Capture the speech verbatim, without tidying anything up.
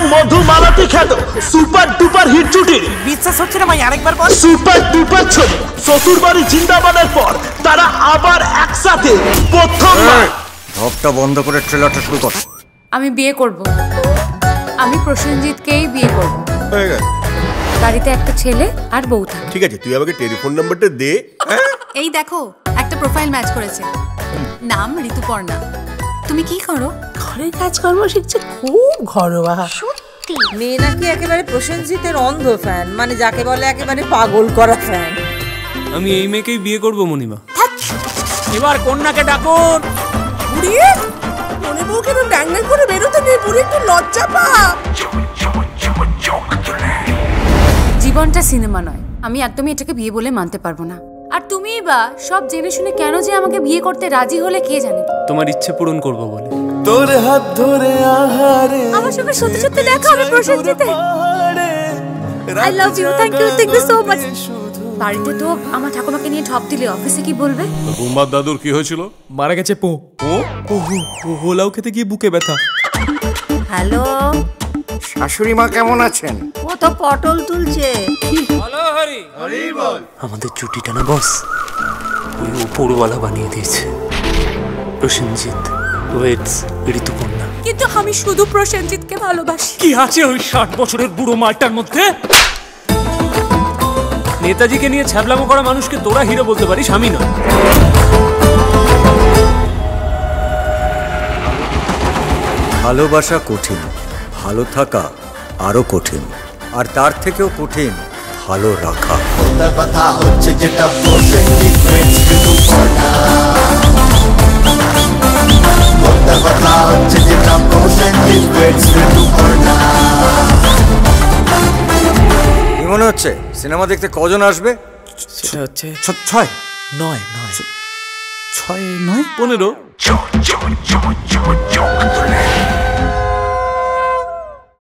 এবং মধুমালতী খ্যাত super duper hit জুটির বিশ্বাস হচ্ছে না ভাই, আরেকবার বল। সুপার ডুপার ছবি শ্বশুরবাড়ি জিন্দাবাদের পর তারা আবার একসাথে প্রথমবার। ঢপটা বন্ধ করে ট্রেলারটা শুরু কর। আমি বিয়ে করব, আমি প্রসেনজিৎকেই বিয়ে করব। বাড়িতে একটা ছেলে আর বউ থাকে। ঠিক আছে, তুই আমাকে টেলিফোন নাম্বারটা দে। এই দেখো একটা প্রোফাইল ম্যাচ করেছে, নাম ঋতুপর্ণা। তুমি কি করো? ঘরের কাজকর্ম শিখছে, খুব ঘরোয়া। সত্যি মেয়ে নাকি একেবারে প্রসেনজিতের অন্ধ ফ্যান, মানে যাকে বলে একেবারে পাগল করা ফ্যান। আমি এই মেয়েকেই বিয়ে করব মনিমা। এবার কন্যাকে ডাকুন। মনে বউকে ডাঙ্গা করে বেরোতে নেই, বুড়ি একটু লজ্জা পা। জীবনটা সিনেমা নয়, আমি একদমই এটাকে বিয়ে বলে মানতে পারবো না। আর তুমি বা সব জেনে শুনে কেন যে আমাকে বিয়ে করতে রাজি হলে, কে জানে? তোমার ইচ্ছে পূরণ করব বলে। তোর হাত ধরে আহারে আমার সঙ্গে সত্যি সত্যি দেখা হবে প্রসেনজিতে। I love you. Thank you, thank you so much. বাড়িতে তো আমার ঠাকুমাকে নিয়ে ঢপ দিলে অফিসে কি বলবে? বুম্বার দাদুর কি হয়েছিল? মারা গেছে পো ও হোলাও খেতে গিয়ে বুকে ব্যথা। হ্যালো, শাশুড়ি মা কেমন আছেন? ও তো পটল তুলছে। হ্যালো হরি হরি বল। আমাদের ছুটিটা না বস ওই উপরওয়ালা বানিয়ে দিয়েছে। প্রসেনজিৎ ওয়েটস ঋতুপর্ণা। কিন্তু আমি শুধু প্রসেনজিৎকে ভালোবাসি। কি আছে ওই ষাট বছরের বুড়ো মালটার মধ্যে? নেতাজিকে নিয়ে ছ্যাবলামো করা মানুষকে তোরা হিরো বলতে পারিস, আমি না। ভালোবাসা কঠিন, ভালো থাকা আরো কঠিন, আর তার থেকেও কঠিন ভালো রাখা। কি মনে হচ্ছে সিনেমা দেখতে কজন আসবে? ছয় নয় নয় ছয় নয় পনেরো।